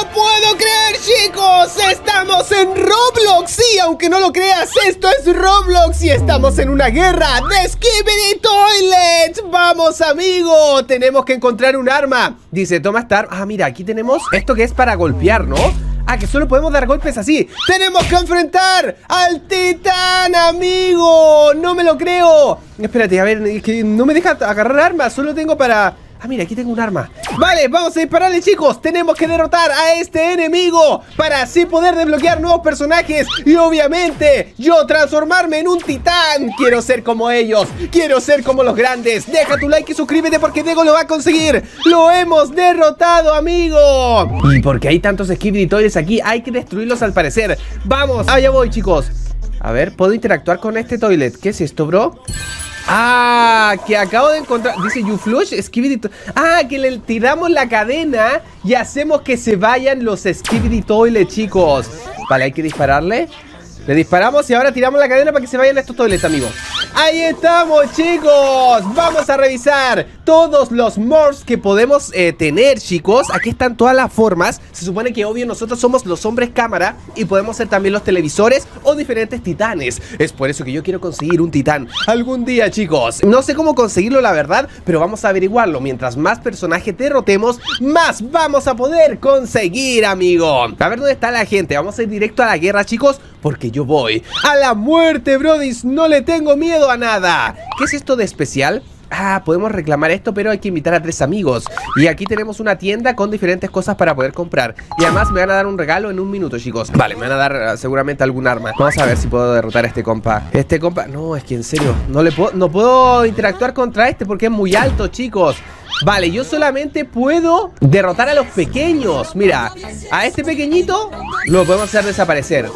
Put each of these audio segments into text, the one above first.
lo puedo creer, chicos. Estamos en Roblox. Sí, aunque no lo creas, esto es Roblox y estamos en una guerra de Skibidi Toilet. Vamos, amigo. Tenemos que encontrar un arma. Dice Thomas Tar. Ah, mira, aquí tenemos esto que es para golpear, ¿no? Ah, que solo podemos dar golpes así. Tenemos que enfrentar al titán, amigo. No me lo creo. Espérate, a ver, es que no me deja agarrar armas. Solo tengo para... Ah, mira, aquí tengo un arma. Vale, vamos a dispararle, chicos. Tenemos que derrotar a este enemigo para así poder desbloquear nuevos personajes. Y obviamente, yo transformarme en un titán. Quiero ser como ellos. Quiero ser como los grandes. Deja tu like y suscríbete porque Diego lo va a conseguir. ¡Lo hemos derrotado, amigo! Y porque hay tantos Skibidi Toilets aquí, hay que destruirlos al parecer. ¡Vamos! Allá voy, chicos. A ver, ¿puedo interactuar con este toilet? ¿Qué es esto, bro? Ah, que acabo de encontrar. Dice you flush Skibidi. Ah, que le tiramos la cadena y hacemos que se vayan los Skibidi Toilet, chicos. Vale, hay que dispararle. Le disparamos y ahora tiramos la cadena para que se vayan estos toilets, amigos. Ahí estamos, chicos. Vamos a revisar todos los morphs que podemos tener, chicos. Aquí están todas las formas. Se supone que, obvio, nosotros somos los hombres cámara y podemos ser también los televisores o diferentes titanes. Es por eso que yo quiero conseguir un titán algún día, chicos. No sé cómo conseguirlo, la verdad, pero vamos a averiguarlo. Mientras más personajes derrotemos, más vamos a poder conseguir, amigo. A ver dónde está la gente. Vamos a ir directo a la guerra, chicos, porque yo voy a la muerte, brodis. No le tengo miedo a nada. ¿Qué es esto de especial? Ah, podemos reclamar esto, pero hay que invitar a 3 amigos. Y aquí tenemos una tienda con diferentes cosas para poder comprar. Y además me van a dar un regalo en un minuto, chicos. Vale, me van a dar seguramente algún arma. Vamos a ver si puedo derrotar a este compa. Este compa... No, es que en serio, no puedo interactuar contra este porque es muy alto, chicos. Vale, yo solamente puedo derrotar a los pequeños. Mira, a este pequeñito lo podemos hacer desaparecer.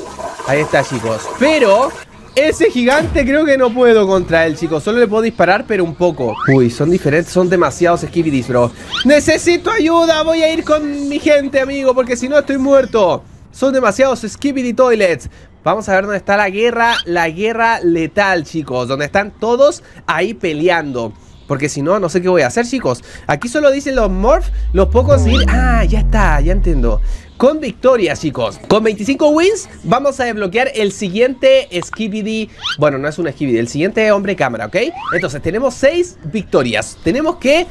Ahí está, chicos. Pero... ese gigante creo que no puedo contra él, chicos. Solo le puedo disparar, pero un poco. Uy, son diferentes, son demasiados Skibidis, bro. Necesito ayuda, voy a ir con mi gente, amigo, porque si no estoy muerto. Son demasiados Skibidi Toilets. Vamos a ver dónde está la guerra letal, chicos. Donde están todos ahí peleando. Porque si no, no sé qué voy a hacer, chicos. Aquí solo dicen los morphs, los puedo conseguir. Ah, ya está, ya entiendo. Con victoria, chicos. Con 25 wins vamos a desbloquear el siguiente Skibidi. Bueno, no es un Skibidi, el siguiente hombre cámara, ¿ok? Entonces tenemos 6 victorias. Tenemos que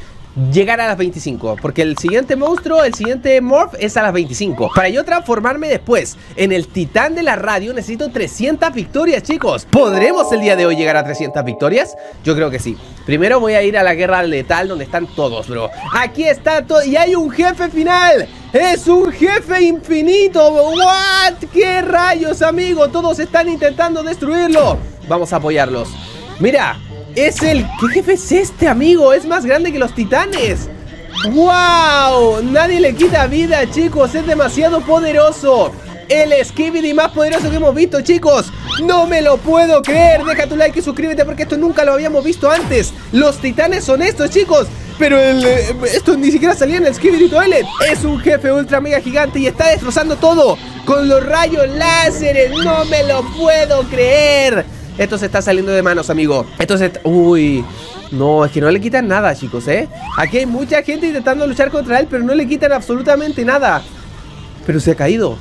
llegar a las 25, porque el siguiente monstruo, el siguiente morph es a las 25. Para yo transformarme después en el titán de la radio necesito 300 victorias, chicos. ¿Podremos el día de hoy llegar a 300 victorias? Yo creo que sí. Primero voy a ir a la guerra letal donde están todos, bro. Aquí está todo y hay un jefe final. Es un jefe infinito. What? ¿Qué rayos, amigo? Todos están intentando destruirlo. Vamos a apoyarlos. Mira. Es el... ¿Qué jefe es este, amigo? Es más grande que los titanes. ¡Wow! Nadie le quita vida, chicos. Es demasiado poderoso. El Skibidi más poderoso que hemos visto, chicos. No me lo puedo creer. Deja tu like y suscríbete porque esto nunca lo habíamos visto antes. Los titanes son estos, chicos. Pero esto ni siquiera salía en el Skibidi Toilet. Es un jefe ultra mega gigante y está destrozando todo con los rayos láseres. No me lo puedo creer. Esto se está saliendo de manos, amigo. Esto se... Uy. No, es que no le quitan nada, chicos, ¿eh? Aquí hay mucha gente intentando luchar contra él, pero no le quitan absolutamente nada. Pero se ha caído.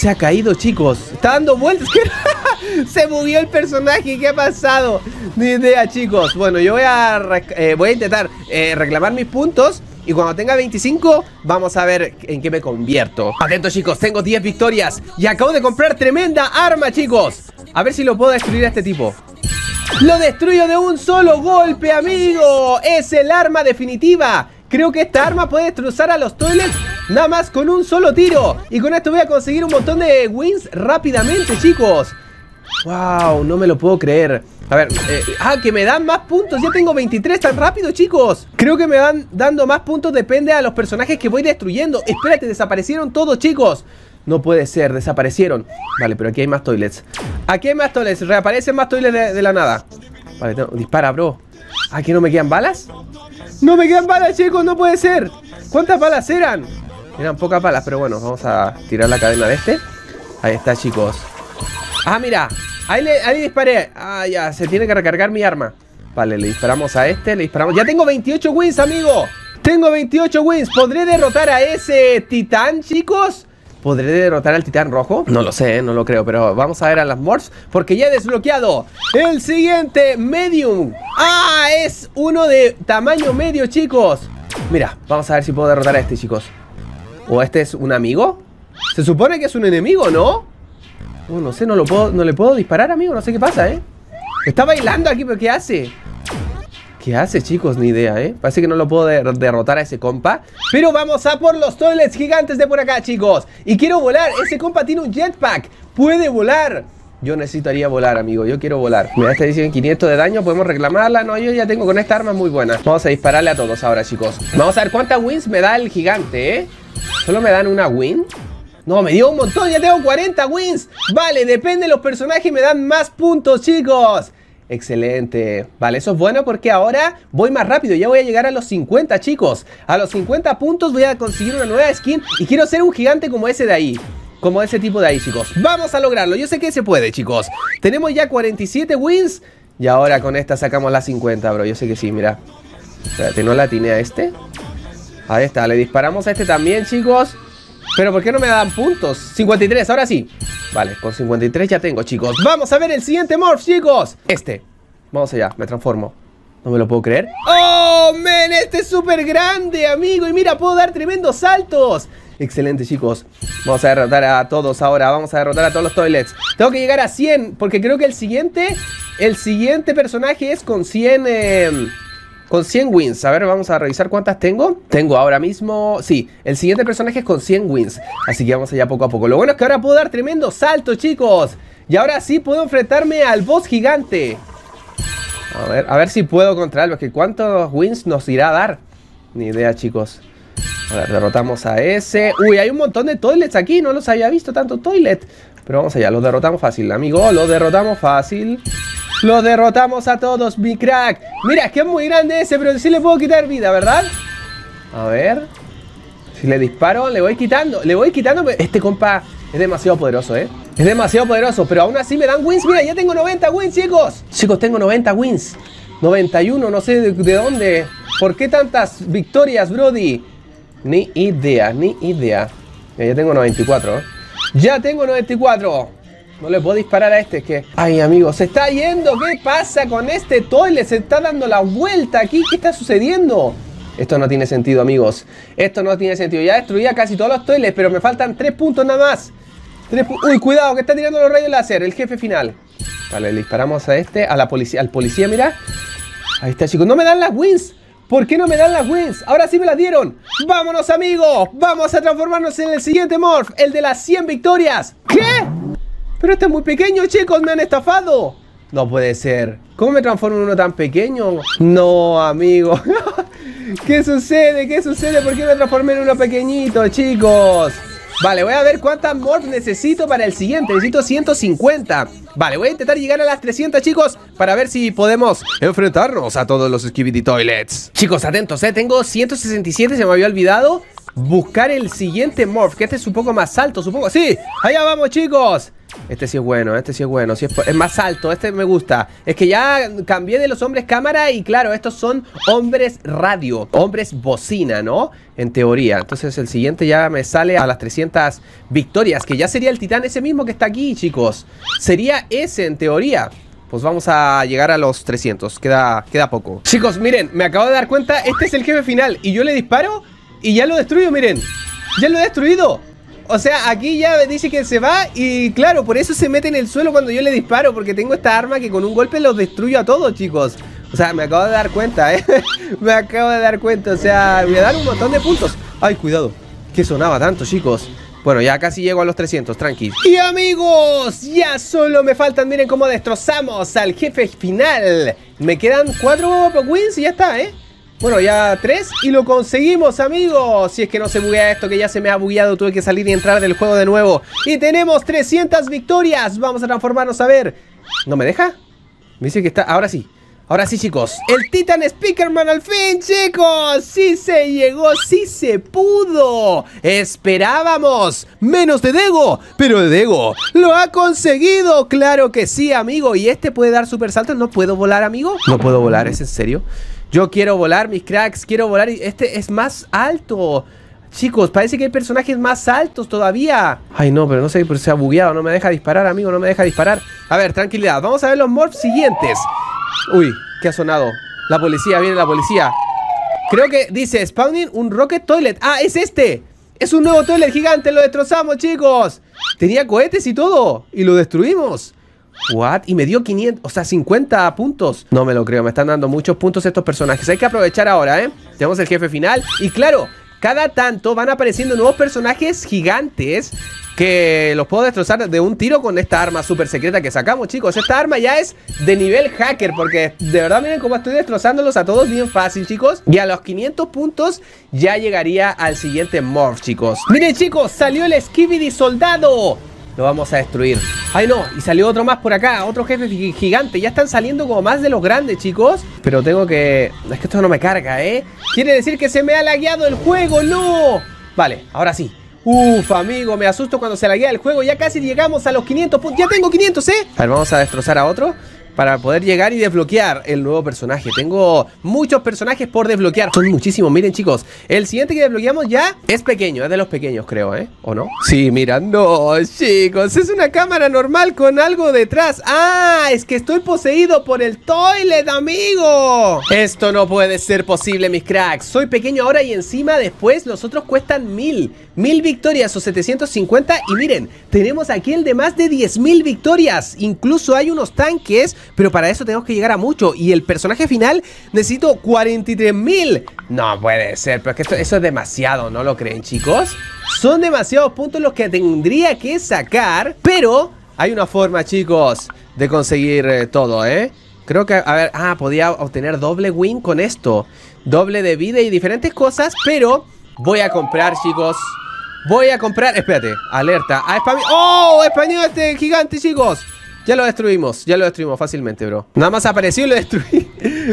Se ha caído, chicos. Está dando vueltas. Se movió el personaje. ¿Qué ha pasado? Ni idea, chicos. Bueno, yo voy a intentar reclamar mis puntos. Y cuando tenga 25, vamos a ver en qué me convierto. Atentos, chicos, tengo 10 victorias. Y acabo de comprar tremenda arma, chicos. A ver si lo puedo destruir a este tipo. ¡Lo destruyo de un solo golpe, amigo! ¡Es el arma definitiva! Creo que esta arma puede destrozar a los toilets nada más con un solo tiro. Y con esto voy a conseguir un montón de wins rápidamente, chicos. ¡Wow! No me lo puedo creer. A ver, que me dan más puntos. Ya tengo 23 tan rápido, chicos. Creo que me van dando más puntos. Depende a los personajes que voy destruyendo. Espérate, desaparecieron todos, chicos. No puede ser, desaparecieron. Vale, pero aquí hay más toilets. Aquí hay más toilets, reaparecen más toilets de la nada. Vale, dispara, bro. ¿Aquí no me quedan balas? No me quedan balas, chicos, no puede ser. ¿Cuántas balas eran? Eran pocas balas, pero bueno, vamos a tirar la cadena de este. Ahí está, chicos. Ah, mira, ahí le disparé. Ah, ya, se tiene que recargar mi arma. Vale, le disparamos a este, le disparamos. Ya tengo 28 wins, amigo. Tengo 28 wins. ¿Podré derrotar a ese titán, chicos? ¿Podré derrotar al titán rojo? No lo sé, no lo creo, pero vamos a ver a las morphs, porque ya he desbloqueado el siguiente medium. ¡Ah! Es uno de tamaño medio, chicos. Mira, vamos a ver si puedo derrotar a este, chicos. ¿O este es un amigo? Se supone que es un enemigo, ¿no? Oh, no sé, no le puedo disparar, amigo. No sé qué pasa, ¿eh? Está bailando aquí, pero ¿qué hace? ¿Qué hace, chicos? Ni idea, ¿eh? Parece que no lo puedo derrotar a ese compa. Pero vamos a por los toilets gigantes de por acá, chicos. Y quiero volar. Ese compa tiene un jetpack. Puede volar. Yo necesitaría volar, amigo. Yo quiero volar. Mira, esta dice 500 de daño. Podemos reclamarla. No, yo ya tengo con esta arma muy buena. Vamos a dispararle a todos ahora, chicos. Vamos a ver cuántas wins me da el gigante, ¿eh? ¿Solo me dan una win? No, me dio un montón. Ya tengo 40 wins. Vale, depende de los personajes. Me dan más puntos, chicos. Excelente. Vale, eso es bueno porque ahora voy más rápido. Ya voy a llegar a los 50, chicos. A los 50 puntos voy a conseguir una nueva skin. Y quiero ser un gigante como ese de ahí. Como ese tipo de ahí, chicos. Vamos a lograrlo. Yo sé que se puede, chicos. Tenemos ya 47 wins. Y ahora con esta sacamos las 50, bro. Yo sé que sí, mira. Espérate, ¿no la atiné a este? Ahí está, le disparamos a este también, chicos. Pero ¿por qué no me dan puntos? 53, ahora sí. Vale, con 53 ya tengo, chicos. Vamos a ver el siguiente morph, chicos. Este. Vamos allá, me transformo. No me lo puedo creer. ¡Oh, men! Este es súper grande, amigo. Y mira, puedo dar tremendos saltos. Excelente, chicos. Vamos a derrotar a todos ahora. Vamos a derrotar a todos los toilets. Tengo que llegar a 100, porque creo que el siguiente personaje es con 100... Con 100 wins. A ver, vamos a revisar cuántas tengo. Tengo ahora mismo... Sí, el siguiente personaje es con 100 wins. Así que vamos allá poco a poco. Lo bueno es que ahora puedo dar tremendo salto, chicos. Y ahora sí puedo enfrentarme al boss gigante. A ver si puedo contra él. Porque cuántos wins nos irá a dar. Ni idea, chicos. A ver, derrotamos a ese. Uy, hay un montón de toilets aquí. No los había visto tanto toilet. Pero vamos allá. Los derrotamos fácil, amigo. Los derrotamos fácil. Los derrotamos a todos, mi crack. Mira, es que es muy grande ese, pero sí le puedo quitar vida, ¿verdad? A ver. Si le disparo, le voy quitando. Le voy quitando. Este compa es demasiado poderoso, ¿eh? Es demasiado poderoso, pero aún así me dan wins. Mira, ya tengo 90 wins, chicos. Chicos, tengo 90 wins. 91, no sé de dónde. ¿Por qué tantas victorias, Brody? Ni idea, ni idea. Ya tengo 94, ¿eh? Ya tengo 94. No le puedo disparar a este, es que... Ay, amigo, se está yendo. ¿Qué pasa con este toilet? Se está dando la vuelta aquí. ¿Qué está sucediendo? Esto no tiene sentido, amigos. Esto no tiene sentido. Ya destruía casi todos los toilets, pero me faltan 3 puntos nada más. Uy, cuidado, que está tirando los rayos láser. El jefe final. Vale, le disparamos a este, a la policía. Al policía, mira. Ahí está, chicos. No me dan las wins. ¿Por qué no me dan las wins? Ahora sí me las dieron. ¡Vámonos, amigos! Vamos a transformarnos en el siguiente morph. El de las 100 victorias. ¿Qué? Pero este es muy pequeño, chicos. Me han estafado. No puede ser. ¿Cómo me transformo en uno tan pequeño? No, amigo. ¿Qué sucede? ¿Qué sucede? ¿Por qué me transformé en uno pequeñito, chicos? Vale, voy a ver cuántas morphs necesito para el siguiente. Necesito 150. Vale, voy a intentar llegar a las 300, chicos, para ver si podemos enfrentarnos a todos los Skibidi Toilets. Chicos, atentos, ¿eh? Tengo 167, se me había olvidado buscar el siguiente morph, que este es un poco más alto, supongo. ¡Sí! ¡Allá vamos, chicos! Este sí es bueno, este sí es bueno. Sí es más alto, este me gusta. Es que ya cambié de los hombres cámara y claro, estos son hombres radio, hombres bocina, ¿no? En teoría. Entonces el siguiente ya me sale a las 300 victorias, que ya sería el titán ese mismo que está aquí, chicos. Sería ese en teoría. Pues vamos a llegar a los 300, queda poco. Chicos, miren, me acabo de dar cuenta, este es el jefe final. Y yo le disparo y ya lo destruyo, miren. Ya lo he destruido. O sea, aquí ya dice que se va y claro, por eso se mete en el suelo cuando yo le disparo, porque tengo esta arma que con un golpe los destruyo a todos, chicos. O sea, me acabo de dar cuenta, ¿eh? Me acabo de dar cuenta, o sea, me dan un montón de puntos. Ay, cuidado, que sonaba tanto, chicos. Bueno, ya casi llego a los 300, tranqui. Y amigos, ya solo me faltan, miren cómo destrozamos al jefe final. Me quedan 4 wins y ya está, ¿eh? Bueno, ya 3 y lo conseguimos, amigos. Si es que no se buguea esto, que ya se me ha bugueado. Tuve que salir y entrar del juego de nuevo. Y tenemos 300 victorias. Vamos a transformarnos, a ver. ¿No me deja? Me dice que está... Ahora sí. Ahora sí, chicos. El Titan Speakerman al fin, chicos. Sí se llegó, sí se pudo. Esperábamos menos de Diego, pero Diego lo ha conseguido. Claro que sí, amigo. ¿Y este puede dar super saltos? ¿No puedo volar, amigo? No puedo volar, ¿es en serio? Yo quiero volar, mis cracks, quiero volar. Este es más alto. Chicos, parece que hay personajes más altos todavía. Ay, no, pero no sé, pero se ha bugueado. No me deja disparar, amigo, no me deja disparar. A ver, tranquilidad, vamos a ver los morphs siguientes. Uy, ¿qué ha sonado? La policía, viene la policía. Creo que dice spawning un rocket toilet. Ah, es este. Es un nuevo toilet gigante, lo destrozamos, chicos. Tenía cohetes y todo, y lo destruimos. What? Y me dio 500, o sea, 50 puntos. No me lo creo, me están dando muchos puntos estos personajes. Hay que aprovechar ahora, ¿eh? Tenemos el jefe final. Y claro, cada tanto van apareciendo nuevos personajes gigantes que los puedo destrozar de un tiro con esta arma súper secreta que sacamos, chicos. Esta arma ya es de nivel hacker, porque de verdad miren cómo estoy destrozándolos a todos bien fácil, chicos. Y a los 500 puntos ya llegaría al siguiente morph, chicos. Miren, chicos, salió el Skibidi soldado. Lo vamos a destruir. Ay, no, y salió otro más por acá, otro jefe gigante. Ya están saliendo como más de los grandes, chicos. Pero tengo que... es que esto no me carga, ¿eh? Quiere decir que se me ha lagueado el juego, ¡no! Vale, ahora sí. Uf, amigo, me asusto cuando se laguea el juego. Ya casi llegamos a los 500 puntos. Ya tengo 500, ¿eh? A ver, vamos a destrozar a otro para poder llegar y desbloquear el nuevo personaje. Tengo muchos personajes por desbloquear. Son muchísimos, miren, chicos. El siguiente que desbloqueamos ya es pequeño. Es de los pequeños, creo, ¿eh? ¿O no? Sí, mira, no, chicos. Es una cámara normal con algo detrás. ¡Ah! Es que estoy poseído por el toilet, amigo. Esto no puede ser posible, mis cracks. Soy pequeño ahora y encima después los otros cuestan 1000. 1000 victorias o 750. Y miren, tenemos aquí el de más de 10.000 victorias. Incluso hay unos tanques, pero para eso tenemos que llegar a mucho. Y el personaje final necesito 43.000. No puede ser, pero es que eso es demasiado, ¿no lo creen, chicos? Son demasiados puntos los que tendría que sacar. Pero hay una forma, chicos, de conseguir todo, ¿eh? Creo que, a ver, podía obtener doble win con esto. Doble de vida y diferentes cosas. Pero voy a comprar, chicos. Voy a comprar, espérate, alerta a spam. ¡Oh! Español este gigante, chicos. Ya lo destruimos fácilmente, bro. Nada más apareció y lo destruí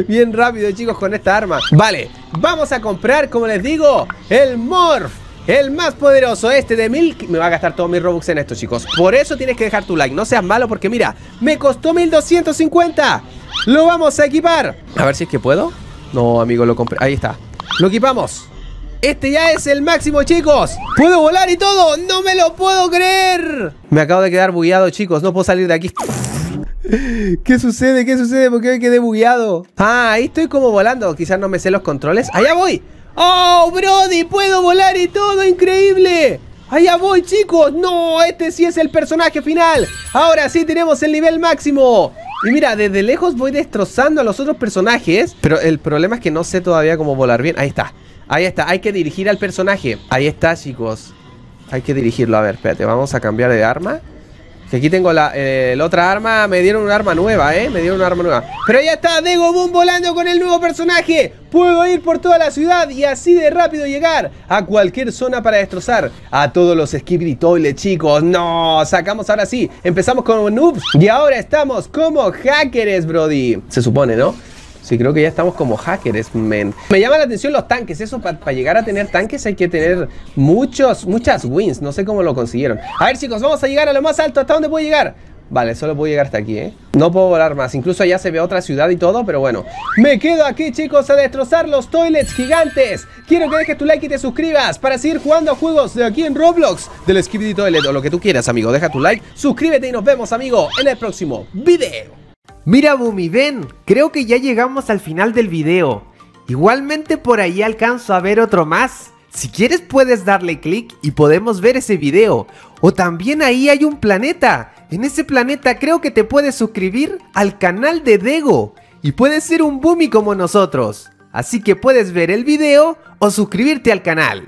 bien rápido, chicos, con esta arma. Vale, vamos a comprar, como les digo, el morph, el más poderoso, este de 1000. Me va a gastar todos mis Robux en esto, chicos. Por eso tienes que dejar tu like, no seas malo, porque mira, me costó 1250. Lo vamos a equipar. A ver si es que puedo. No, amigo, lo compré, ahí está. Lo equipamos. Este ya es el máximo, chicos. Puedo volar y todo, no me lo puedo creer. Me acabo de quedar bugueado, chicos, no puedo salir de aquí. ¿Qué sucede? ¿Qué sucede? ¿Por qué me quedé bugueado? Ah, ahí estoy como volando, quizás no me sé los controles. ¡Allá voy! ¡Oh, Brody! ¡Puedo volar y todo! ¡Increíble! ¡Allá voy, chicos! ¡No! Este sí es el personaje final. Ahora sí tenemos el nivel máximo. Y mira, desde lejos voy destrozando a los otros personajes. Pero el problema es que no sé todavía cómo volar bien. Ahí está. Ahí está, hay que dirigir al personaje. Ahí está, chicos. Hay que dirigirlo, a ver, espérate, vamos a cambiar de arma. Que aquí tengo la otra arma. Me dieron un arma nueva, me dieron un arma nueva. Pero ya está, DeGoBooM volando con el nuevo personaje. Puedo ir por toda la ciudad y así de rápido llegar a cualquier zona para destrozar a todos los Skibidi Toilet, chicos. No, sacamos ahora sí. Empezamos como noobs y ahora estamos como hackers, Brody. Se supone, ¿no? Sí, creo que ya estamos como hackers, men. Me llama la atención los tanques. Eso, para llegar a tener tanques hay que tener muchas wins. No sé cómo lo consiguieron. A ver, chicos, vamos a llegar a lo más alto. ¿Hasta dónde puedo llegar? Vale, solo puedo llegar hasta aquí, ¿eh? No puedo volar más. Incluso allá se ve otra ciudad y todo, pero bueno. Me quedo aquí, chicos, a destrozar los toilets gigantes. Quiero que dejes tu like y te suscribas para seguir jugando a juegos de aquí en Roblox, del Skibidi Toilet o lo que tú quieras, amigo. Deja tu like, suscríbete y nos vemos, amigo, en el próximo video. Mira, Bumi, ven, creo que ya llegamos al final del video. Igualmente por ahí alcanzo a ver otro más. Si quieres puedes darle clic y podemos ver ese video. O también ahí hay un planeta. En ese planeta creo que te puedes suscribir al canal de Diego. Y puedes ser un Bumi como nosotros. Así que puedes ver el video o suscribirte al canal.